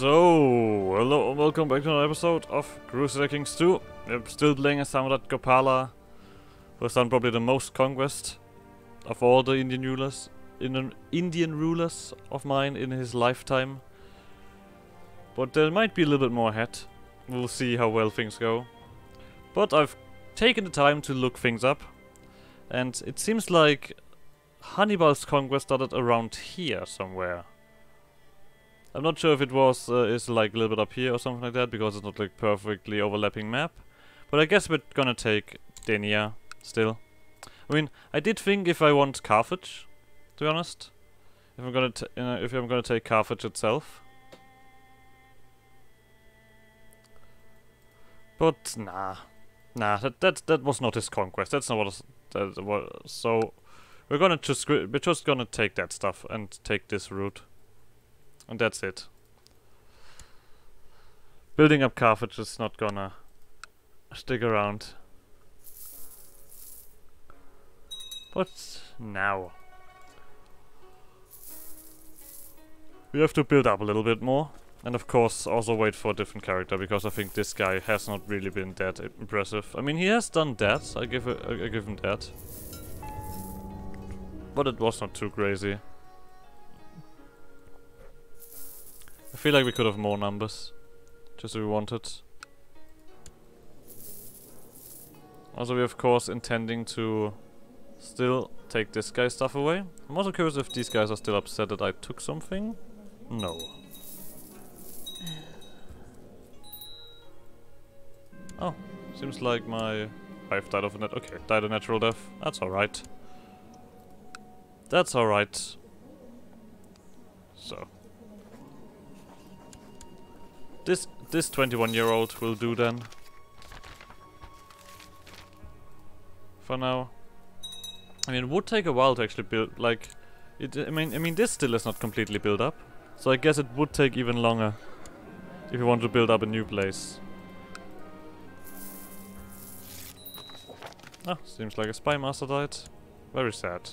So, hello and welcome back to another episode of Crusader Kings 2. I'm still playing as Samudra Gupta, who has done probably the most conquest of all the Indian rulers of mine in his lifetime. But there might be a little bit more ahead. We'll see how well things go. But I've taken the time to look things up, and it seems like Hannibal's conquest started around here somewhere. I'm not sure if it was is like a little bit up here or something like that, because it's not like perfectly overlapping map. But I guess we're gonna take Denia still. I mean, I did think if I want Carthage, to be honest, if I'm gonna take Carthage itself. But nah, that was not his conquest. That's not what. So we're just gonna take that stuff and take this route. And that's it. Building up Carthage is not gonna stick around. But now we have to build up a little bit more. And of course also wait for a different character, because I think this guy has not really been that impressive. I mean, he has done that, I give him that. But it was not too crazy. I feel like we could have more numbers, just if we wanted. Also, we're of course intending to still take this guy's stuff away. I'm also curious if these guys are still upset that I took something. No. Oh, seems like my wife died of a died a natural death. That's alright. That's alright. So. This 21-year-old will do then. For now. I mean, it would take a while to actually build, like... I mean, this still is not completely built up. So I guess it would take even longer if you want to build up a new place. Ah, seems like a spy master died. Very sad.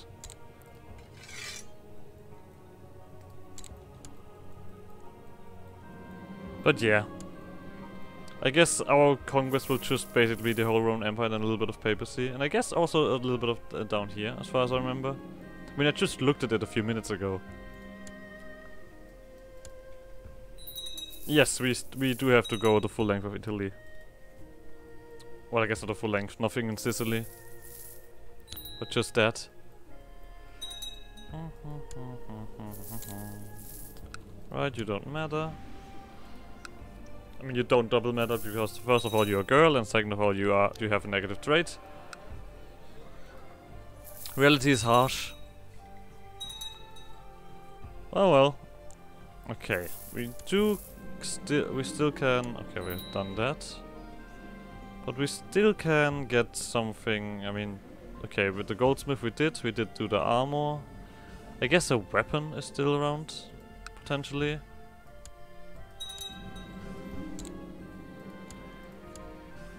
But yeah, I guess our conquest will just basically be the whole Roman Empire and a little bit of papacy, and I guess also a little bit of down here, as far as I remember. I mean, I just looked at it a few minutes ago. Yes, we do have to go the full length of Italy. Well, I guess not the full length, nothing in Sicily, but just that. Right, you don't matter. I mean, you don't double matter, because first of all you're a girl, and second of all you have a negative trait. Reality is harsh. Oh well. Okay, we still can. Okay, we've done that. But we still can get something. I mean, okay, with the goldsmith we did do the armor. I guess a weapon is still around, potentially.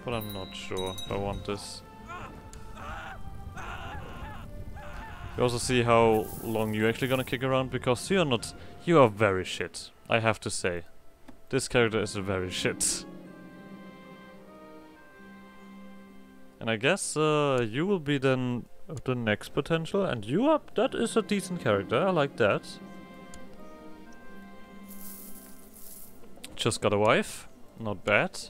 But I'm not sure if I want this. You also see how long you're actually gonna kick around, because you are not... You are very shit, I have to say. This character is very shit. And I guess you will be then the next potential, and you are... That is a decent character, I like that. Just got a wife, not bad.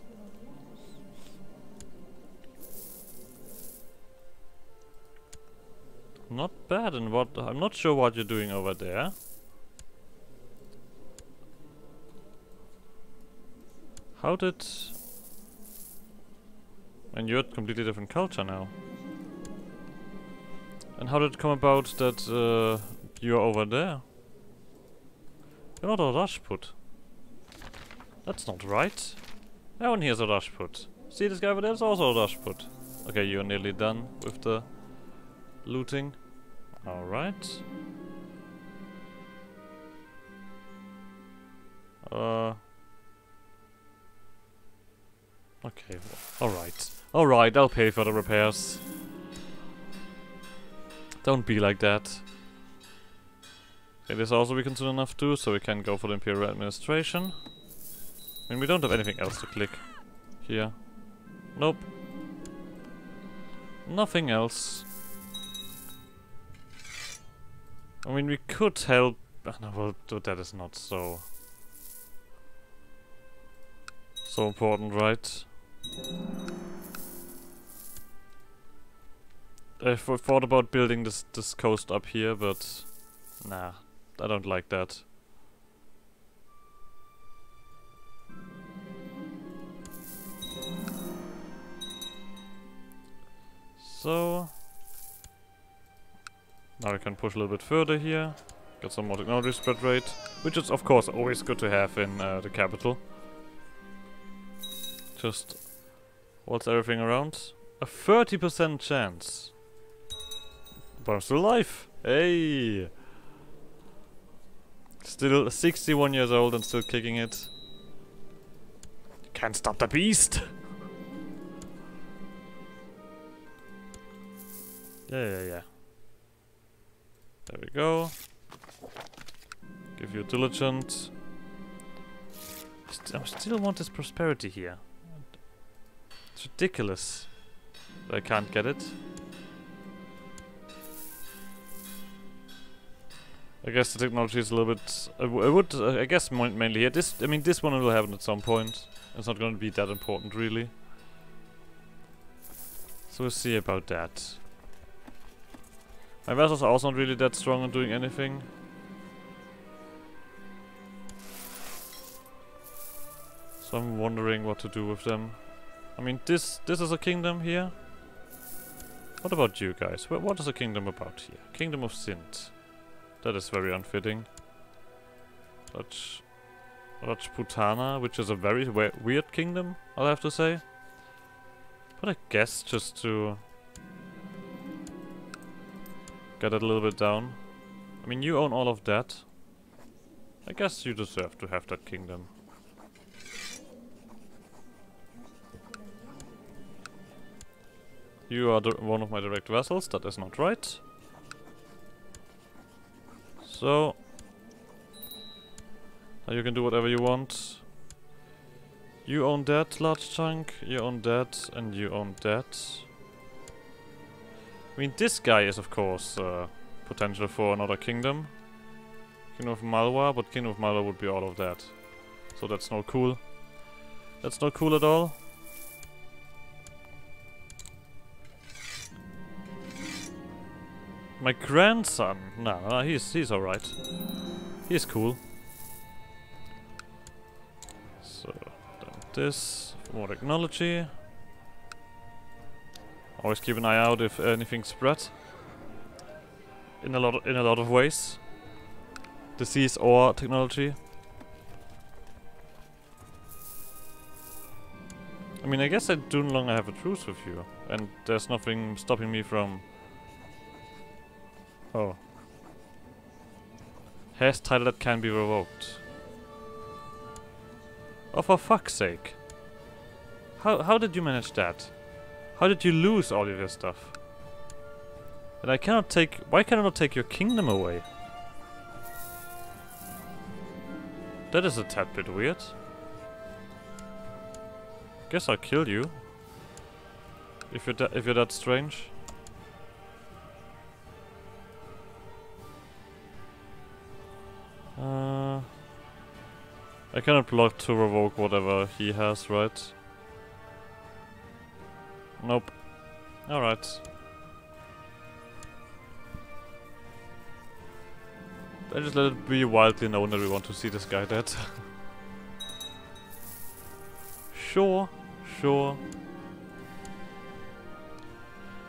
Not bad, and what... I'm not sure what you're doing over there. How did... And you're a completely different culture now. And how did it come about that you're over there? You're not a Rajput. That's not right. No one here's a Rajput. See, this guy over there is also a Rajput. Okay, you're nearly done with the... looting. Alright. Okay, alright. Alright, I'll pay for the repairs. Don't be like that. It is also we can soon enough do, so we can go for the Imperial Administration. I mean, we don't have anything else to click here. Nope. Nothing else. I mean, we could help. No, well, that is not so important, right? I thought about building this coast up here, but nah, I don't like that. So now we can push a little bit further here. Got some more technology spread rate, which is of course always good to have in the capital. Just what's everything around? A 30% chance. But I'm still alive. Hey! Still 61 years old and still kicking it. Can't stop the beast! Yeah. There we go. Give you diligent. I still want this prosperity here. It's ridiculous that I can't get it. I guess the technology is a little bit. I guess mainly here. This. I mean, this one will happen at some point. It's not going to be that important, really. So we'll see about that. My vessels are also not really that strong on doing anything. So I'm wondering what to do with them. I mean, this is a kingdom here. What about you guys? What is a kingdom about here? Kingdom of Sindh. That is very unfitting. Rajputana, which is a very weird kingdom, I'll have to say. But I guess just to get it a little bit down. I mean, you own all of that. I guess you deserve to have that kingdom. You are one of my direct vassals. That is not right. So now you can do whatever you want. You own that large chunk. You own that, and you own that. I mean, this guy is, of course, potential for another kingdom. Kingdom of Malwa, but Kingdom of Malwa would be all of that. So that's not cool. That's not cool at all. My grandson? Nah, he's alright. He's cool. So, then this. More technology. Always keep an eye out if anything spreads. In a lot of ways, disease or technology. I mean, I guess I do no longer have a truce with you, and there's nothing stopping me from. Oh, has title that can be revoked. Oh, for fuck's sake! How did you manage that? How did you lose all of your stuff? And I cannot take. Why can I not take your kingdom away? That is a tad bit weird. Guess I'll kill you. If you're that strange. I cannot block to revoke whatever he has, right? Nope. Alright. I just let it be wildly known that we want to see this guy dead. Sure.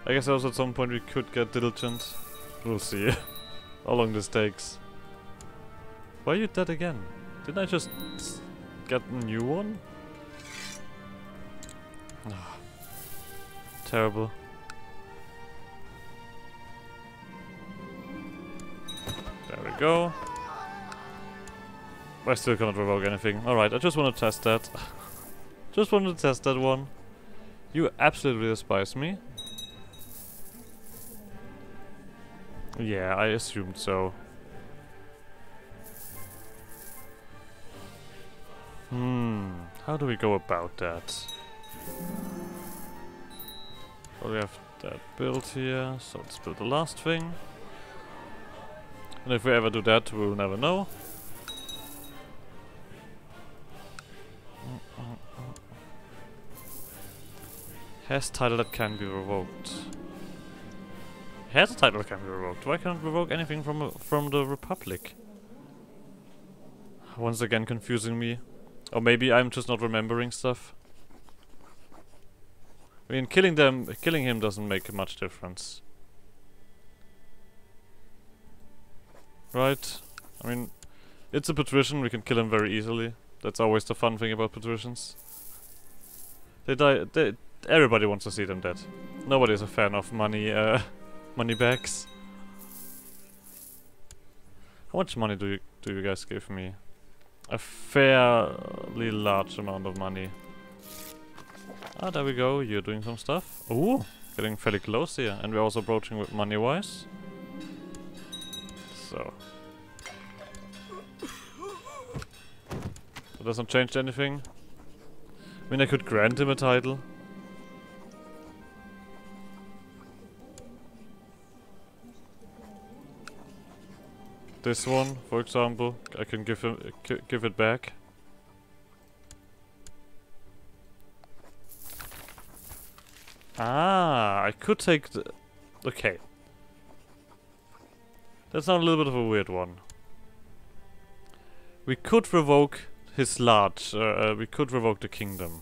I guess also at some point we could get diligent. We'll see how long this takes. Why are you dead again? Didn't I just get a new one? Terrible. There we go. I still cannot revoke anything. Alright, I just want to test that. Just wanted to test that one. You absolutely despise me. Yeah, I assumed so. How do we go about that? Well, we have that built here, so let's build the last thing. And if we ever do that, we'll never know. Has title that can be revoked. Has a title that can be revoked. Why can't it revoke anything from the Republic? Once again confusing me. Or maybe I'm just not remembering stuff. I mean, killing him doesn't make much difference. Right? I mean, it's a patrician, we can kill him very easily. That's always the fun thing about patricians. They die, everybody wants to see them dead. Nobody's a fan of money bags. How much money do you guys give me? A fairly large amount of money. Ah, there we go, you're doing some stuff. Ooh, getting fairly close here. And we're also approaching with money-wise. So. That doesn't change anything. I mean, I could grant him a title. This one, for example, I can give him give it back. Ah, I could take the... Okay. That's not a little bit of a weird one. We could revoke his large, we could revoke the kingdom.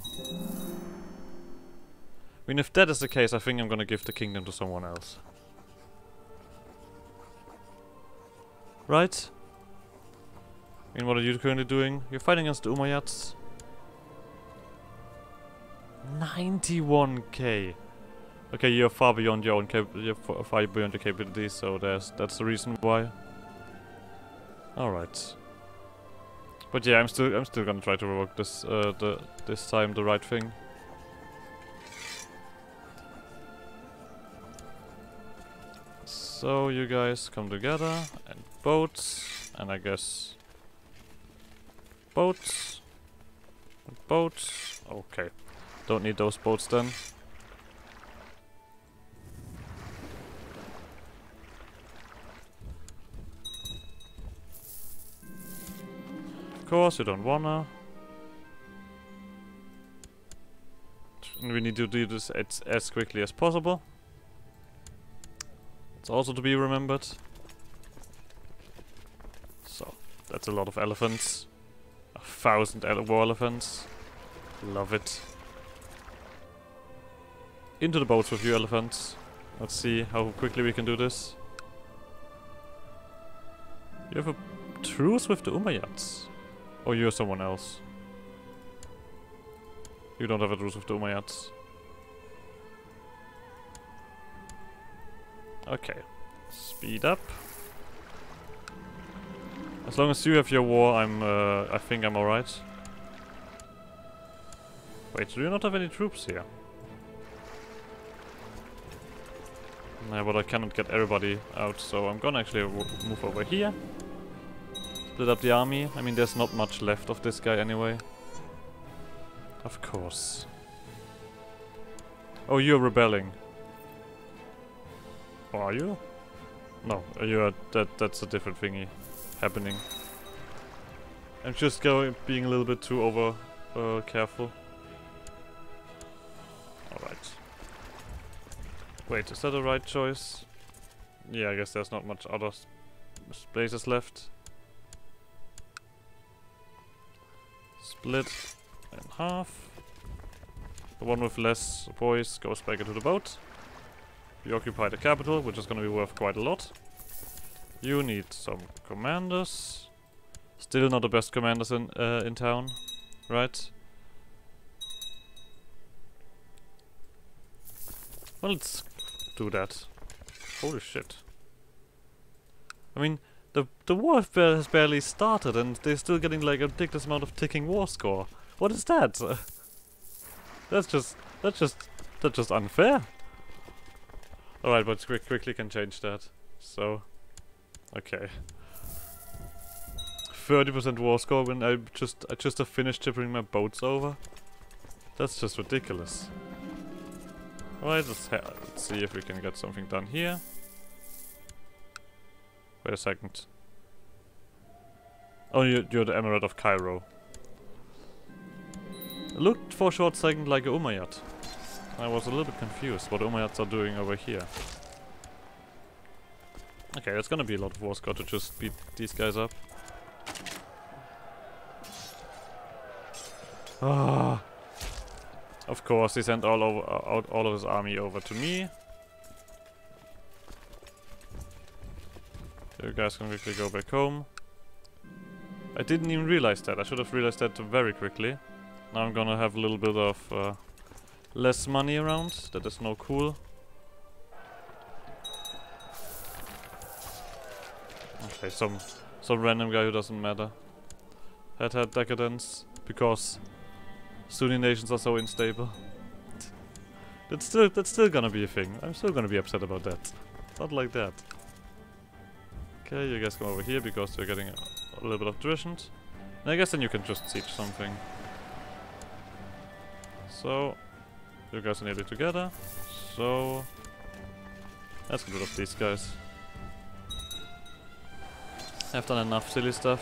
I mean, if that is the case, I think I'm gonna give the kingdom to someone else. Right? I mean, what are you currently doing? You're fighting against the Umayyads. 91k. Okay, you're far beyond your own capabilities, so that's the reason why. All right. But yeah, I'm still gonna try to revoke this this time the right thing. So you guys come together and boats, and I guess boats, boats. Okay, don't need those boats then. Of course, you don't wanna. And we need to do this as quickly as possible. It's also to be remembered. So, that's a lot of elephants. 1,000 war elephants. Love it. Into the boats with you, elephants. Let's see how quickly we can do this. You have a truce with the Umayyads? Or you're someone else? You don't have a truce with the Umayyads. Okay. Speed up. As long as you have your war, I think I'm alright. Wait, do you not have any troops here? No, but I cannot get everybody out, so I'm gonna actually move over here. Split up the army. I mean, there's not much left of this guy anyway. Of course. Oh, you're rebelling. Or are you? No, you're that's a different thingy happening. I'm just being a little bit too over careful. Alright. Wait, is that the right choice? Yeah, I guess there's not much other places left. Split in half. The one with less boys goes back into the boat. You occupy the capital, which is going to be worth quite a lot. You need some commanders. Still not the best commanders in town, right? Well, let's do that. Holy shit! I mean, the war has barely started, and they're still getting like a ridiculous amount of ticking war score. What is that? That's just unfair. Alright, but quickly can change that. So, okay. 30% war score when I just have finished tipping my boats over? That's just ridiculous. Alright, let's see if we can get something done here. Wait a second. Oh, you're the Emirate of Cairo. It looked for a short second like a Umayyad. I was a little bit confused what Umayyads are doing over here. Okay, it's gonna be a lot of war score to just beat these guys up. Ah. Of course, he sent all of his army over to me. You guys can quickly go back home. I didn't even realize that. I should have realized that very quickly. Now I'm gonna have a little bit of less money around. That is no cool. Okay, some random guy who doesn't matter. Had decadence because Sunni nations are so unstable. That's still gonna be a thing. I'm still gonna be upset about that. Not like that. Okay, you guys come over here because they're getting a little bit of tuition. And I guess then you can just siege something. So you guys are nearly together. So let's get rid of these guys. I've done enough silly stuff.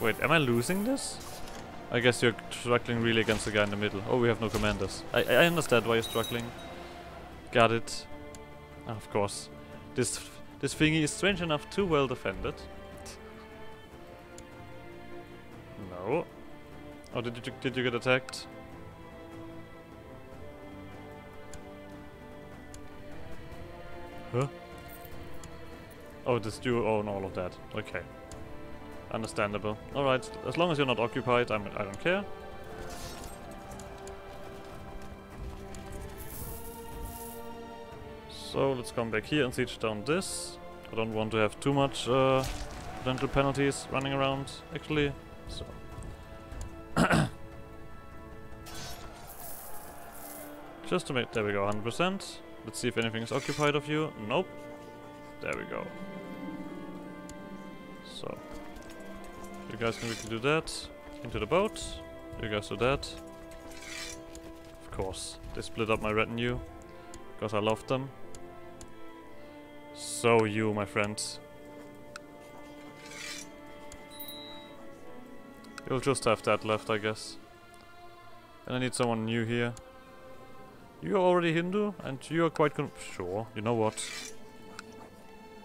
Wait, am I losing this? I guess you're struggling really against the guy in the middle. Oh, we have no commanders. I understand why you're struggling. Got it. Of course. This thingy is strange enough too well defended. No. Oh, did you get attacked? Huh? Oh, this you own all of that. Okay. Understandable. Alright, as long as you're not occupied, I don't care. So, let's come back here and siege down this. I don't want to have too much rental penalties running around, actually. So. Just to make... There we go, 100%. Let's see if anything is occupied of you. Nope. There we go. So. You guys can quickly do that. Into the boat. You guys do that. Of course. They split up my retinue. Because I love them. So you, my friends. You'll just have that left, I guess. And I need someone new here. You're already Hindu, and you're quite sure, you know what.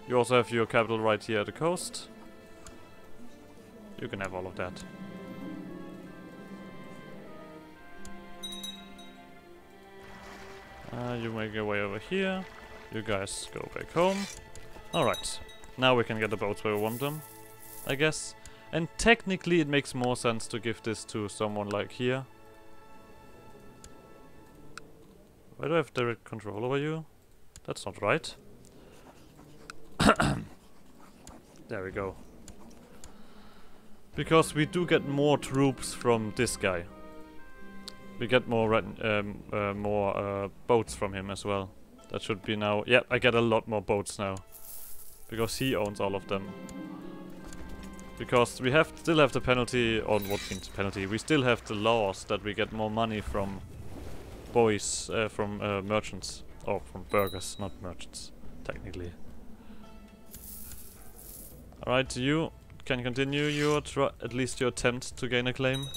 You also have your capital right here at the coast. You can have all of that. You make your way over here. You guys go back home. Alright. Now we can get the boats where we want them, I guess. And technically it makes more sense to give this to someone like here. Why do I have direct control over you? That's not right. There we go. Because we do get more troops from this guy. We get more boats from him as well. That should be now... Yeah, I get a lot more boats now. Because he owns all of them. Because we still have the penalty... Or what means penalty? We still have the laws that we get more money from... boys from merchants, or from burghers, not merchants, technically. Alright, you can continue your at least your attempt to gain a claim.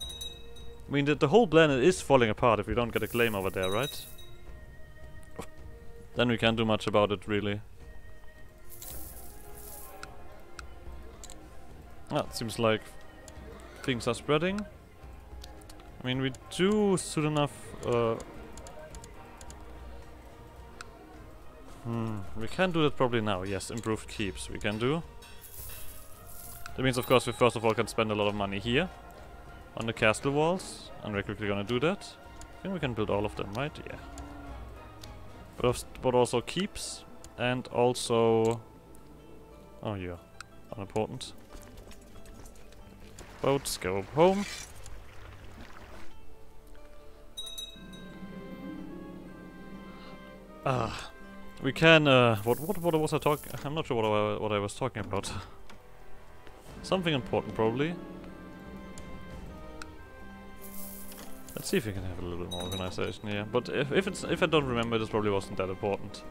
I mean, the whole planet is falling apart if we don't get a claim over there, right? Then we can't do much about it, really. Ah, it seems like things are spreading. I mean, we do soon enough, we can do that probably now, yes, improved keeps we can do. That means, of course, we first of all can spend a lot of money here, on the castle walls, and we're quickly gonna do that. I think we can build all of them, right? Yeah. But also keeps, and also... Oh yeah, unimportant. Boats, go home. We can. What was I talking? I'm not sure what I was talking about. Something important, probably. Let's see if we can have a little bit more organization here. But if I don't remember, this probably wasn't that important.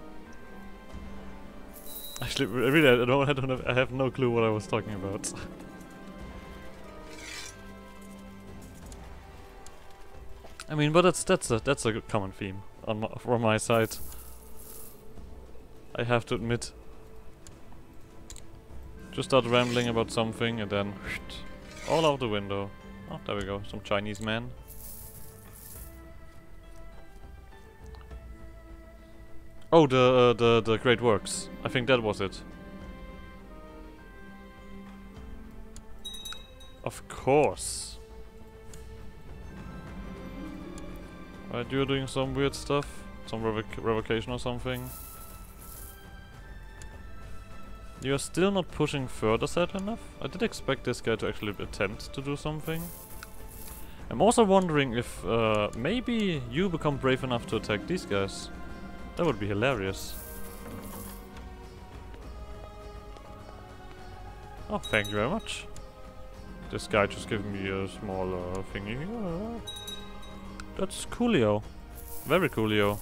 Actually, really, I have no clue what I was talking about. I mean, but that's a good common theme from my side, I have to admit. Just start rambling about something and then all out the window. Oh, there we go, some Chinese man. Oh, the great works. I think that was it. Of course. Right, you're doing some weird stuff, some revocation or something. You're still not pushing further south enough? I did expect this guy to actually attempt to do something. I'm also wondering if maybe you become brave enough to attack these guys. That would be hilarious. Oh, thank you very much. This guy just gave me a small thingy. That's coolio. Very coolio.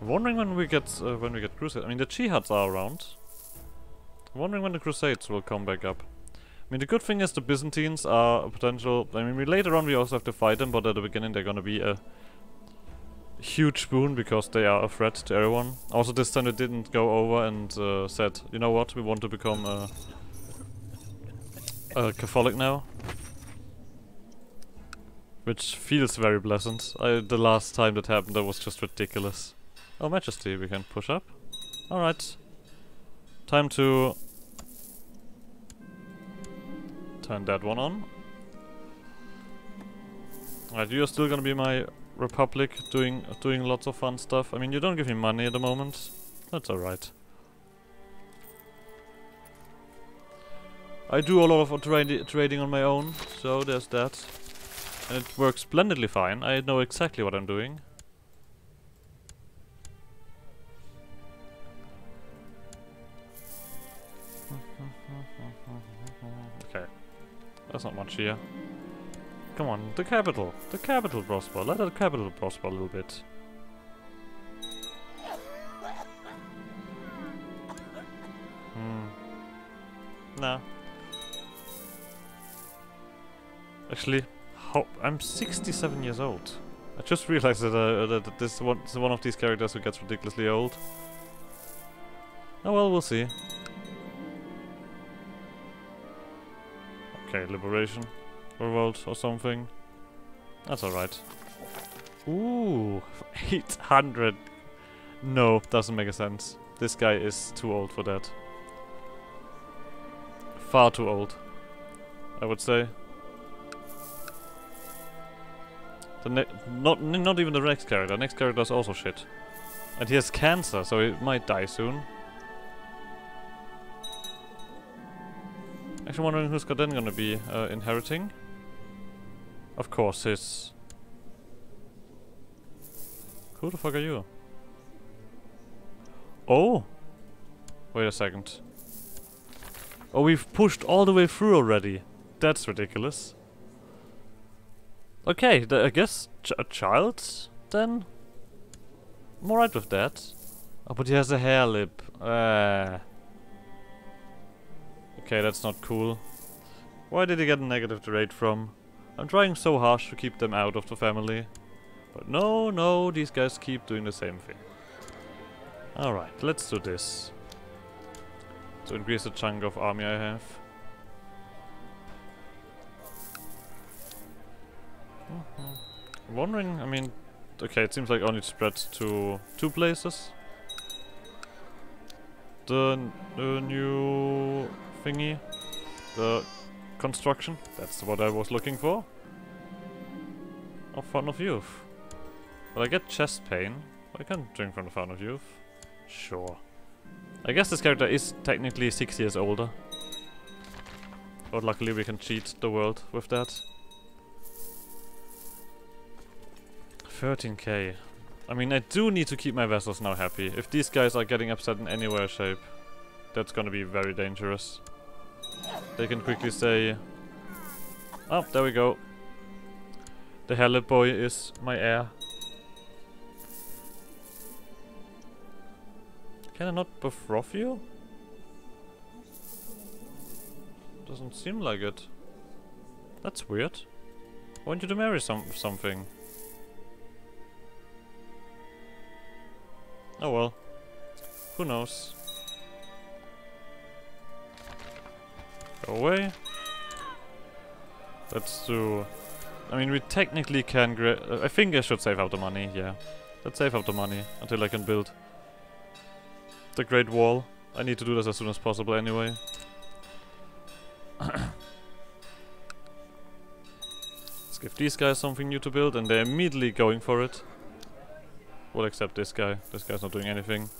I'm wondering when we get Crusades. I mean, the Jihads are around. I'm wondering when the Crusades will come back up. I mean, the good thing is the Byzantines are a potential... I mean, later on we also have to fight them, but at the beginning they're gonna be a huge boon because they are a threat to everyone. Also, this time they didn't go over and said, you know what, we want to become a Catholic now. Which feels very pleasant. The last time that happened, that was just ridiculous. Oh, Majesty, we can push up. Alright. Time to... turn that one on. Alright, you're still gonna be my Republic, doing lots of fun stuff. I mean, you don't give me money at the moment. That's alright. I do a lot of trading on my own, so there's that. And it works splendidly fine. I know exactly what I'm doing. Okay. That's not much here. Come on, the capital. The capital prosper. Let the capital prosper a little bit. Nah. Actually, I'm 67 years old. I just realized that, that this is one of these characters who gets ridiculously old. Oh well, we'll see. Okay, liberation. Revolt or something. That's alright. Ooh, 800. No, doesn't make a sense. This guy is too old for that. Far too old, I would say. Not even the next character. Next character is also shit. And he has cancer, so he might die soon. Actually wondering who's then gonna be inheriting. Of course, his... Who the fuck are you? Oh! Wait a second. Oh, we've pushed all the way through already. That's ridiculous. Okay, I guess a child, then? I'm alright with that. Oh, but he has a hair lip. Okay, that's not cool. Where did he get a negative trait from? I'm trying so hard to keep them out of the family. But no, these guys keep doing the same thing. Alright, let's do this. To increase the chunk of army I have. I'm wondering, I mean, okay, it seems like only spread to two places. The new thingy, the construction, that's what I was looking for. Of Fountain of Youth. Well, I get chest pain, I can't drink from the Fountain of Youth. Sure. I guess this character is technically 6 years older. But luckily we can cheat the world with that. 13k. I mean, I do need to keep my vessels now happy. If these guys are getting upset in any way or shape, that's gonna be very dangerous. they can quickly say, oh, there we go. The Halep boy is my heir. Can I not befroth you? Doesn't seem like it. That's weird. I want you to marry something. Oh well. Who knows? Go away. Let's do... I mean, we technically can... I think I should save up the money, yeah. Let's save up the money until I can build the Great Wall. I need to do this as soon as possible anyway. Let's give these guys something new to build, and they're immediately going for it. Well, except this guy. This guy's not doing anything.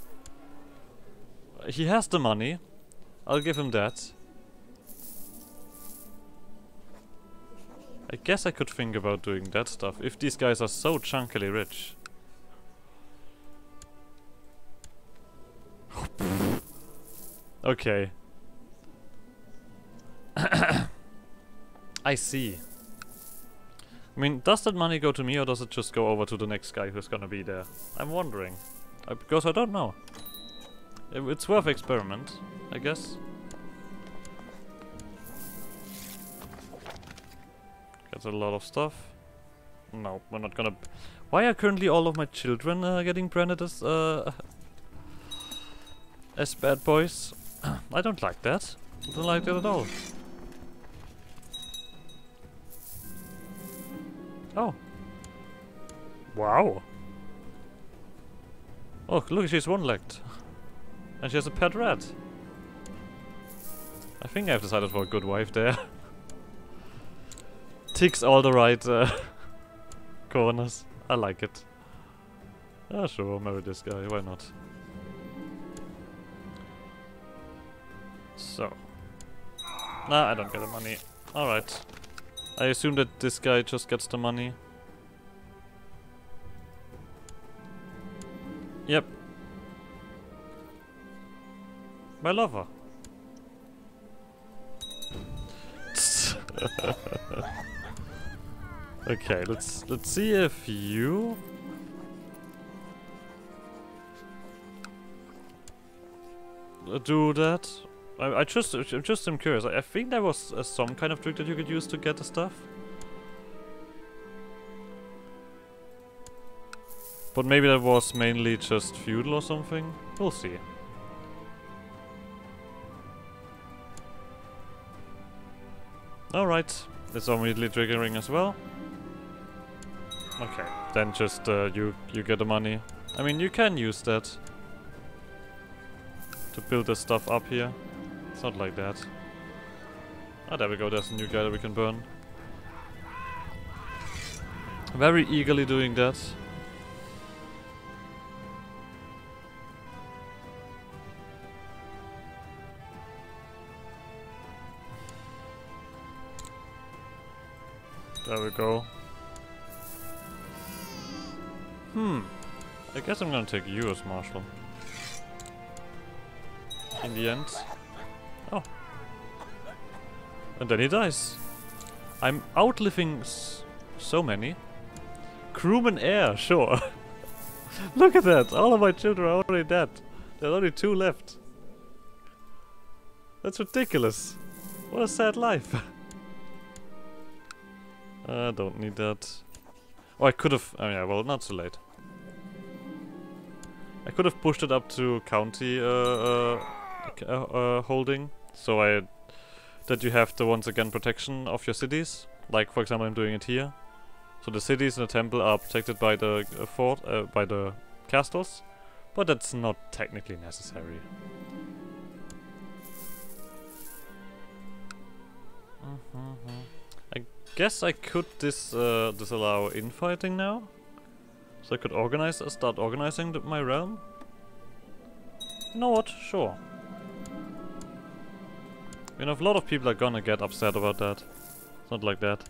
He has the money. I'll give him that. I guess I could think about doing that stuff, if these guys are so chunkily rich. Okay. I see. I mean, does that money go to me, or does it just go over to the next guy who's gonna be there? I'm wondering. Because I don't know. It's worth experiment, I guess. That's a lot of stuff. No, we're not gonna... Why are currently all of my children getting branded as bad boys? I don't like that. I don't like that at all. Oh. Wow. Oh, look, she's one-legged. And she has a pet rat. I think I've decided for a good wife there. Ticks all the right corners. I like it. Ah, sure, I'll marry this guy, why not? So. Nah, I don't get the money. Alright. I assume that this guy just gets the money. Yep. My lover. Okay, let's see if you... do that. I just am curious. I think there was some kind of trick that you could use to get the stuff. But maybe that was mainly just feudal or something. We'll see. Alright, it's immediately triggering as well. Okay, then just you get the money. I mean, you can use that to build this stuff up here. It's not like that. Ah, there we go, there's a new guy that we can burn. Very eagerly doing that. There we go. Hmm. I guess I'm gonna take you as marshal. In the end. Oh. And then he dies. I'm outliving so many. Crewman heir, sure. Look at that! All of my children are already dead. There are only two left. That's ridiculous. What a sad life. I don't need that. Oh, I could have... Oh yeah, well, not so late. I could have pushed it up to county holding, so that you have the once again protection of your cities. Like, for example, I'm doing it here. So the cities and the temple are protected by the fort, by the castles, but that's not technically necessary. Mm-hmm. Guess I could disallow infighting now, so I could start organizing my realm. You know what? Sure. You know, a lot of people are gonna get upset about that. It's not like that.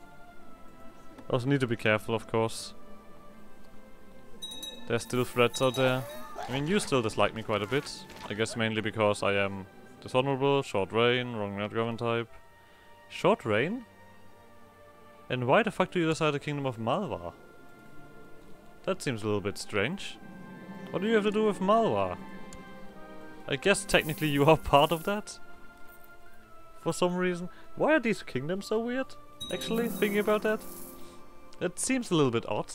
I also need to be careful, of course. There's still threats out there. I mean, you still dislike me quite a bit. I guess mainly because I am dishonorable, short reign, wrong net government type. Short reign? And why the fuck do you decide the Kingdom of Malwa? That seems a little bit strange. What do you have to do with Malwa? I guess technically you are part of that? For some reason. Why are these kingdoms so weird? Actually, thinking about that. It seems a little bit odd.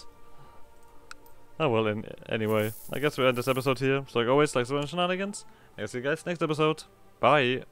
Oh well, anyway. I guess we end this episode here. So like always, like so many shenanigans. I'll see you guys next episode. Bye!